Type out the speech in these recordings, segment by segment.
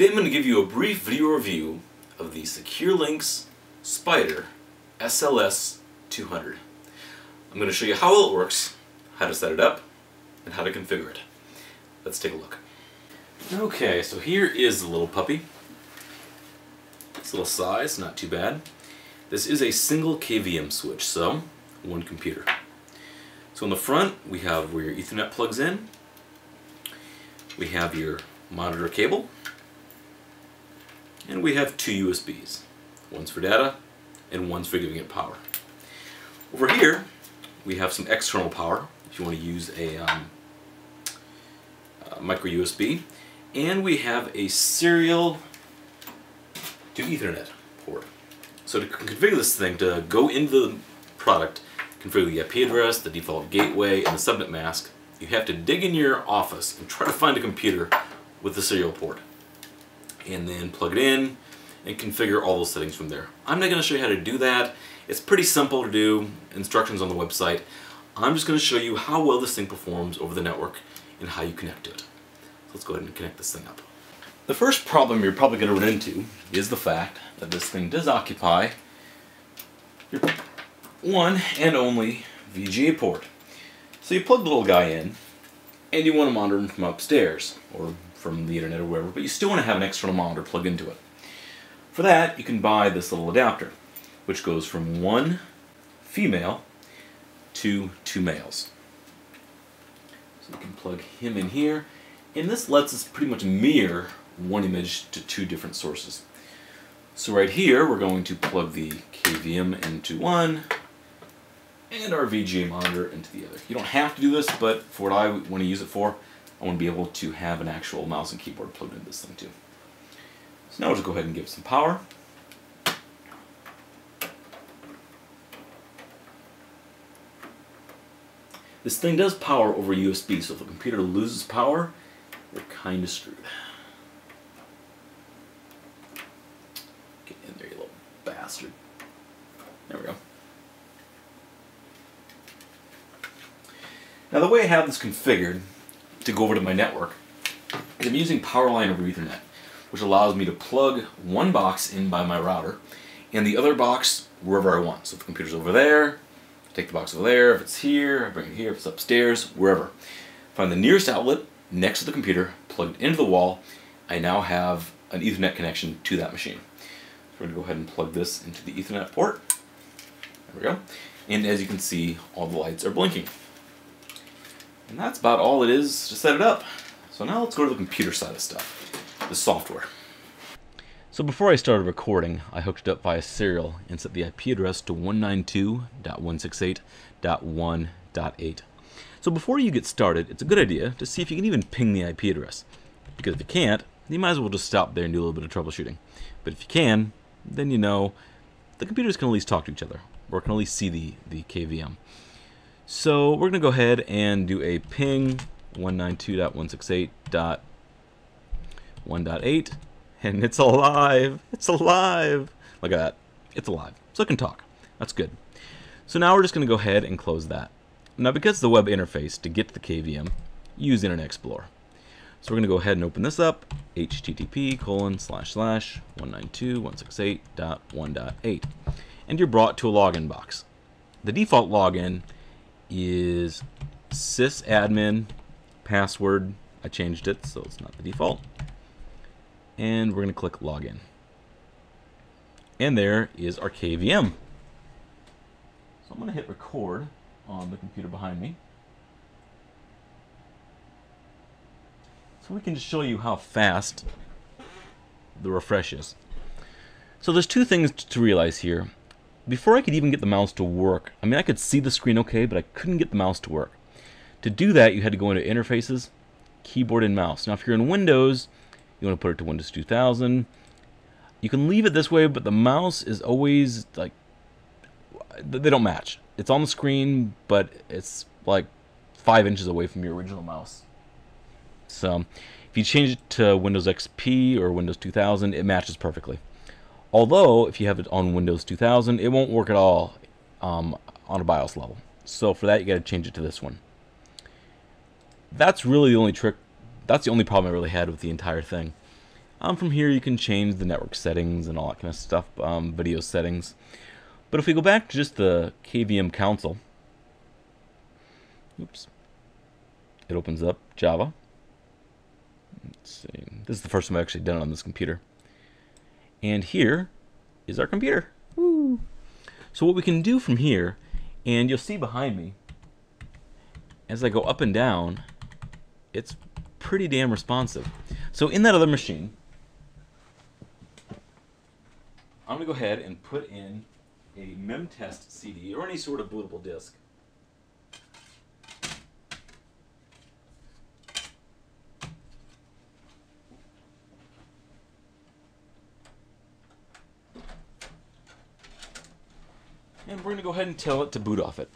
Today I'm going to give you a brief video review of the SecureLinx Spider SLS 200. I'm going to show you how it works, how to set it up, and how to configure it. Let's take a look. Okay, so here is the little puppy. It's a little size, not too bad. This is a single KVM switch, so one computer. So on the front, we have where your Ethernet plugs in. We have your monitor cable. And we have two USBs. One's for data, and one's for giving it power. Over here, we have some external power, if you want to use a micro USB. And we have a serial to Ethernet port. So to configure this thing, to go into the product, configure the IP address, the default gateway, and the subnet mask, you have to dig in your office and try to find a computer with the serial port, and then plug it in and configure all those settings from there. I'm not going to show you how to do that. It's pretty simple to do, instructions on the website. I'm just going to show you how well this thing performs over the network and how you connect to it. So let's go ahead and connect this thing up. The first problem you're probably going to run into is the fact that this thing does occupy your one and only VGA port. So you plug the little guy in and you want to monitor him from upstairs or from the internet or wherever, but you still want to have an external monitor plugged into it. For that, you can buy this little adapter, which goes from one female to two males. So you can plug him in here, and this lets us pretty much mirror one image to two different sources. So right here, we're going to plug the KVM into one and our VGA monitor into the other. You don't have to do this, but for what I want to use it for, I want to be able to have an actual mouse and keyboard plugged into this thing too. So now we'll just go ahead and give it some power. This thing does power over USB, so if the computer loses power, we're kind of screwed. Get in there, you little bastard. There we go. Now the way I have this configured, to go over to my network, is I'm using PowerLine over Ethernet, which allows me to plug one box in by my router and the other box wherever I want. So if the computer's over there, I take the box over there. If it's here, I bring it here. If it's upstairs, wherever. Find the nearest outlet next to the computer, plug it into the wall. I now have an Ethernet connection to that machine. So we're going to go ahead and plug this into the Ethernet port. There we go. And as you can see, all the lights are blinking. And that's about all it is to set it up. So now let's go to the computer side of stuff, the software. So before I started recording, I hooked it up via serial and set the IP address to 192.168.1.8. So before you get started, it's a good idea to see if you can even ping the IP address. Because if you can't, you might as well just stop there and do a little bit of troubleshooting. But if you can, then you know the computers can at least talk to each other, or can at least see the KVM. So we're going to go ahead and do a ping 192.168.1.8, and it's alive. It's alive. Look at that. It's alive. So it can talk. That's good. So now we're just going to go ahead and close that. Now because it's the web interface, to get to the KVM, use Internet Explorer. So we're going to go ahead and open this up, http://192.168.1.8, and you're brought to a login box. The default login is sysadmin password. I changed it so it's not the default, and we're going to click login, and there is our KVM. So I'm going to hit record on the computer behind me so we can just show you how fast the refresh is. So there's two things to realize here. Before I could even get the mouse to work, I mean, I could see the screen okay, but I couldn't get the mouse to work. To do that, you had to go into Interfaces, Keyboard and Mouse. Now, if you're in Windows, you want to put it to Windows 2000. You can leave it this way, but the mouse is always, like, they don't match. It's on the screen, but it's, like, 5 inches away from your original mouse. So, if you change it to Windows XP or Windows 2000, it matches perfectly. Although, if you have it on Windows 2000, it won't work at all on a BIOS level. So for that, you got to change it to this one. That's really the only trick. That's the only problem I really had with the entire thing. From here you can change the network settings and all that kind of stuff, video settings. But if we go back to just the KVM console, oops, it opens up Java. Let's see. This is the first time I've actually done it on this computer. And here is our computer. Woo. So what we can do from here, and you'll see behind me, as I go up and down, it's pretty damn responsive. So in that other machine, I'm going to go ahead and put in a memtest CD or any sort of bootable disk. And we're going to go ahead and tell it to boot off it.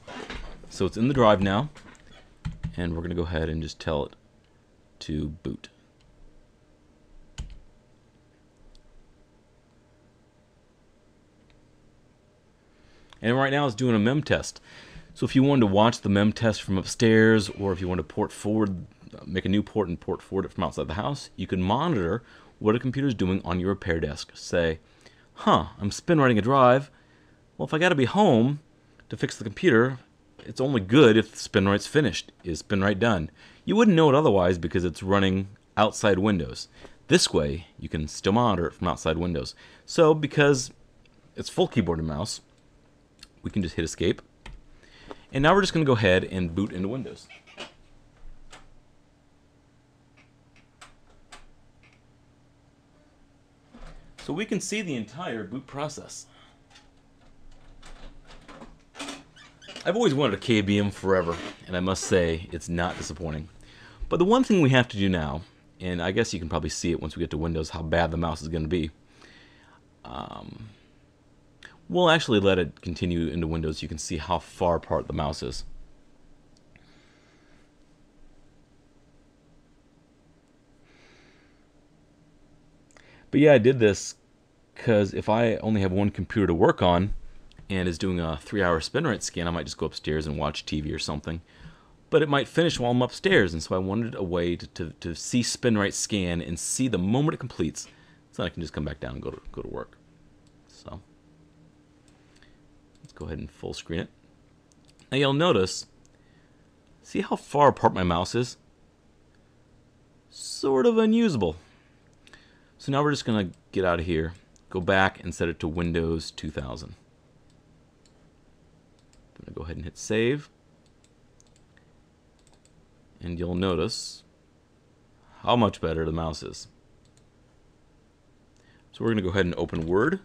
So it's in the drive now, and we're going to go ahead and just tell it to boot. And right now it's doing a mem test. So if you wanted to watch the mem test from upstairs, or if you want to port forward, make a new port and port forward it from outside the house, you can monitor what a computer is doing on your repair desk. Say, huh, I'm SpinRiting a drive. Well, if I got to be home to fix the computer, it's only good if SpinRite's finished. Is SpinRite done? You wouldn't know it otherwise because it's running outside Windows. This way, you can still monitor it from outside Windows. So, because it's full keyboard and mouse, we can just hit escape. And now we're just going to go ahead and boot into Windows. So we can see the entire boot process. I've always wanted a KVM forever, and I must say it's not disappointing. But the one thing we have to do now, and I guess you can probably see it once we get to Windows how bad the mouse is going to be. We'll actually let it continue into Windows. You can see how far apart the mouse is. But yeah, I did this because if I only have one computer to work on, and is doing a 3-hour SpinRite scan, I might just go upstairs and watch TV or something. But it might finish while I'm upstairs, and so I wanted a way to see SpinRite scan and see the moment it completes. So I can just come back down and go to work. So let's go ahead and full screen it. Now you'll notice, see how far apart my mouse is? Sort of unusable. So now we're just gonna get out of here, go back and set it to Windows 2000. I'm going to go ahead and hit save, and you'll notice how much better the mouse is. So we're going to go ahead and open Word.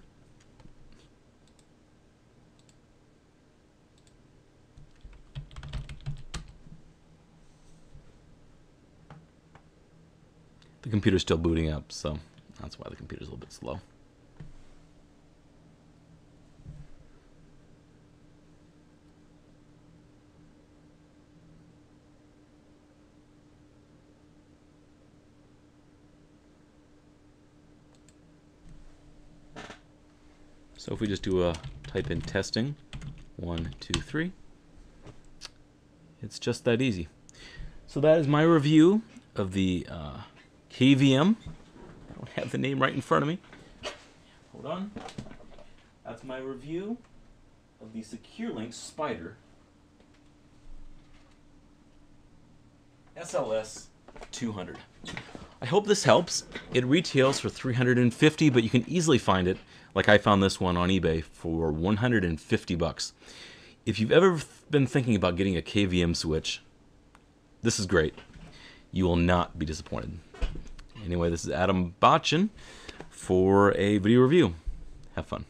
The computer's still booting up, so that's why the computer's a little bit slow. So if we just do a type in testing, 1, 2, 3, it's just that easy. So that is my review of the KVM. I don't have the name right in front of me. Hold on. That's my review of the SecureLinx Spider SLS 200. I hope this helps. It retails for $350, but you can easily find it, like I found this one on eBay, for $150. If you've ever been thinking about getting a KVM switch, this is great. You will not be disappointed. Anyway, this is Adam Botchin for a video review. Have fun.